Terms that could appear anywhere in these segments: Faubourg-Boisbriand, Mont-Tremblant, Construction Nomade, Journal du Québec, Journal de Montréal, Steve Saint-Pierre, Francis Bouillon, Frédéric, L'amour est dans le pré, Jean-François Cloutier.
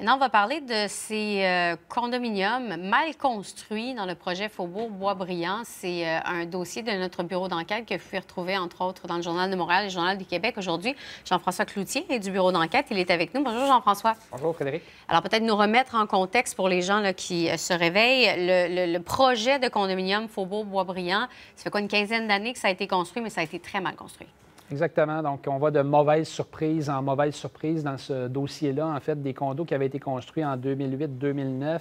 Maintenant, on va parler de ces condominiums mal construits dans le projet Faubourg-Boisbriand. C'est un dossier de notre bureau d'enquête que vous pouvez retrouver, entre autres, dans le Journal de Montréal et le Journal du Québec aujourd'hui. Jean-François Cloutier est du bureau d'enquête. Il est avec nous. Bonjour, Jean-François. Bonjour, Frédéric. Alors, peut-être nous remettre en contexte pour les gens là, qui se réveillent. Le projet de condominium Faubourg-Boisbriand, ça fait quoi, une quinzaine d'années que ça a été construit, mais ça a été très mal construit. Exactement. Donc, on va de mauvaise surprise en mauvaise surprise dans ce dossier-là. En fait, des condos qui avaient été construits en 2008-2009,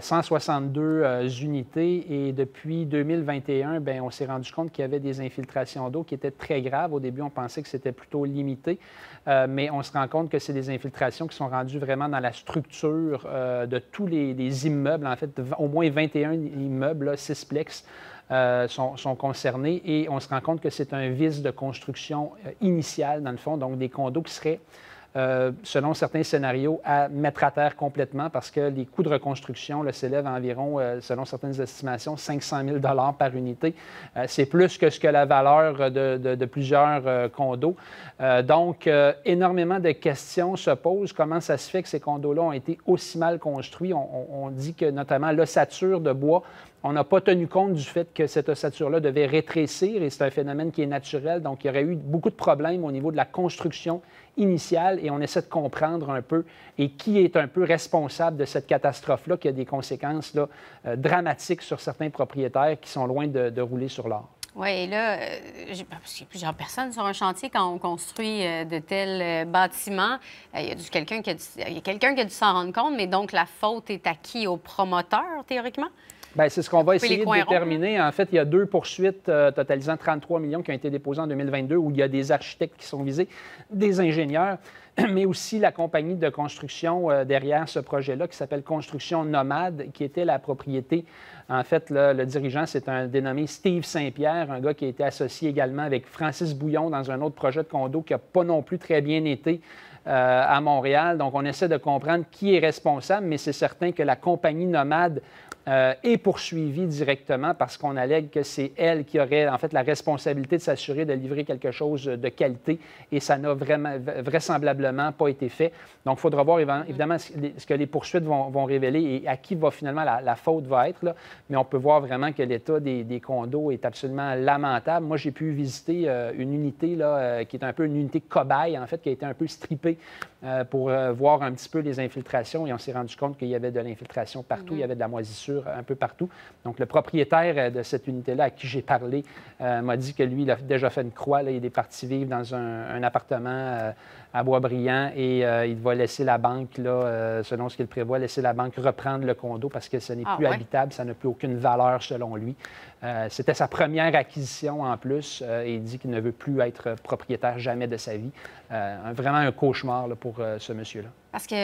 162 unités. Et depuis 2021, bien, on s'est rendu compte qu'il y avait des infiltrations d'eau qui étaient très graves. Au début, on pensait que c'était plutôt limité, mais on se rend compte que c'est des infiltrations qui sont rendues vraiment dans la structure de tous les immeubles. En fait, au moins 21 immeubles, là, 6 plex. Sont concernés et on se rend compte que c'est un vice de construction initiale, dans le fond, donc des condos qui seraient, selon certains scénarios, à mettre à terre complètement parce que les coûts de reconstruction s'élèvent à environ, selon certaines estimations, 500 000 $ par unité. C'est plus que ce que la valeur de plusieurs condos. Donc, énormément de questions se posent. Comment ça se fait que ces condos-là ont été aussi mal construits? On dit que, notamment, l'ossature de bois, on n'a pas tenu compte du fait que cette ossature-là devait rétrécir et c'est un phénomène qui est naturel. Donc, il y aurait eu beaucoup de problèmes au niveau de la construction initiale et on essaie de comprendre un peu et qui est un peu responsable de cette catastrophe-là qui a des conséquences là, dramatiques sur certains propriétaires qui sont loin de rouler sur l'or. Oui, et là, parce qu'il y a plusieurs personnes sur un chantier quand on construit de tels bâtiments. Il y a quelqu'un qui a dû s'en rendre compte, mais donc la faute est à qui? Au promoteur, théoriquement? Bien, c'est ce qu'on va essayer de déterminer. En fait, il y a 2 poursuites totalisant 33 millions qui ont été déposées en 2022 où il y a des architectes qui sont visés, des ingénieurs, mais aussi la compagnie de construction derrière ce projet-là qui s'appelle Construction Nomade, qui était la propriété. En fait, le dirigeant, c'est un dénommé Steve Saint-Pierre, un gars qui a été associé également avec Francis Bouillon dans un autre projet de condo qui n'a pas non plus très bien été à Montréal. Donc, on essaie de comprendre qui est responsable, mais c'est certain que la compagnie Nomade est poursuivie directement parce qu'on allègue que c'est elle qui aurait en fait la responsabilité de s'assurer de livrer quelque chose de qualité et ça n'a vraisemblablement pas été fait. Donc, il faudra voir évidemment ce que les poursuites vont révéler et à qui va finalement la faute va être. Là. Mais on peut voir vraiment que l'état des condos est absolument lamentable. Moi, j'ai pu visiter une unité là, qui est un peu une unité cobaye, en fait, qui a été un peu strippée pour voir un petit peu les infiltrations et on s'est rendu compte qu'il y avait de l'infiltration partout, il y avait de la moisissure un peu partout. Donc, le propriétaire de cette unité-là, à qui j'ai parlé, m'a dit que lui, il a déjà fait une croix. Là, il est parti vivre dans un appartement à Boisbriand et il va laisser la banque, là, selon ce qu'il prévoit, laisser la banque reprendre le condo parce que ce n'est plus habitable, ça n'a plus aucune valeur selon lui. C'était sa première acquisition en plus et il dit qu'il ne veut plus être propriétaire jamais de sa vie. Vraiment un cauchemar là, pour ce monsieur-là. Parce que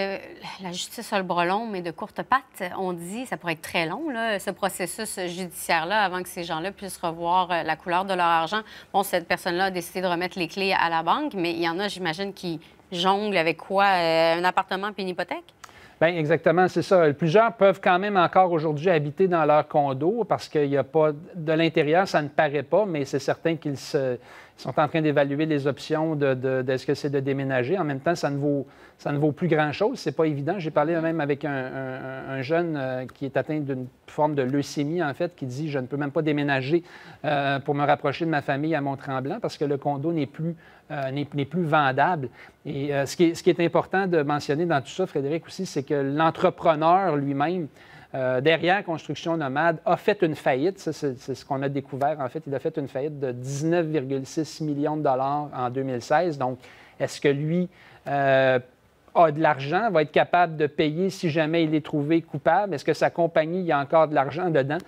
la justice a le bras long, mais de courtes pattes, on dit, ça pourrait être très long, là, ce processus judiciaire-là, avant que ces gens-là puissent revoir la couleur de leur argent. Bon, cette personne-là a décidé de remettre les clés à la banque, mais il y en a, j'imagine, qui jonglent avec quoi? Un appartement puis une hypothèque? Bien, exactement, c'est ça. Plusieurs peuvent quand même encore aujourd'hui habiter dans leur condo parce qu'il n'y a pas de l'intérieur, ça ne paraît pas, mais c'est certain qu'ils sont en train d'évaluer les options est-ce que c'est de déménager. En même temps, ça ne vaut plus grand-chose. C'est pas évident. J'ai parlé même avec un jeune qui est atteint d'une forme de leucémie, en fait, qui dit « Je ne peux même pas déménager pour me rapprocher de ma famille à Mont-Tremblant parce que le condo n'est plus vendable. » Et ce qui est important de mentionner dans tout ça, Frédéric, aussi, c'est que l'entrepreneur lui-même, derrière Construction Nomade, a fait une faillite. C'est ce qu'on a découvert, en fait. Il a fait une faillite de 19,6 millions de dollars en 2016. Donc, est-ce que lui a de l'argent, va être capable de payer si jamais il est trouvé coupable? Est-ce que sa compagnie, il y a encore de l'argent dedans?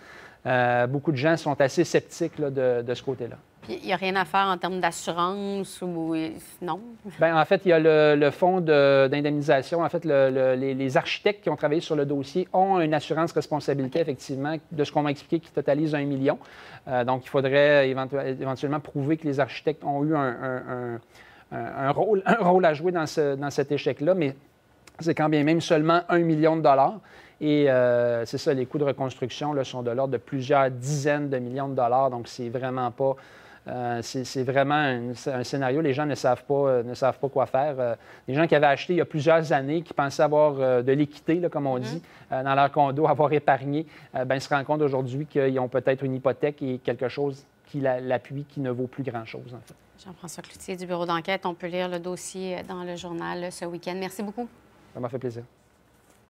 Beaucoup de gens sont assez sceptiques là, de ce côté-là. Il n'y a rien à faire en termes d'assurance ou non? Bien, en fait, il y a le fonds d'indemnisation. En fait, les architectes qui ont travaillé sur le dossier ont une assurance responsabilité, effectivement, de ce qu'on m'a expliqué, qui totalise 1 million. Donc, il faudrait éventuellement prouver que les architectes ont eu un rôle à jouer dans cet échec-là, mais c'est quand bien même seulement 1 million de dollars. Et c'est ça, les coûts de reconstruction là, sont de l'ordre de plusieurs dizaines de millions de dollars. Donc, c'est vraiment pas C'est vraiment un scénario, les gens ne savent pas quoi faire. Les gens qui avaient acheté il y a plusieurs années, qui pensaient avoir de l'équité, comme on dit, dans leur condo, avoir épargné, bien, ils se rendent compte aujourd'hui qu'ils ont peut-être une hypothèque et quelque chose qui l'appuie, qui ne vaut plus grand-chose, en fait. Jean-François Cloutier du bureau d'enquête, on peut lire le dossier dans le journal ce week-end. Merci beaucoup. Ça m'a fait plaisir.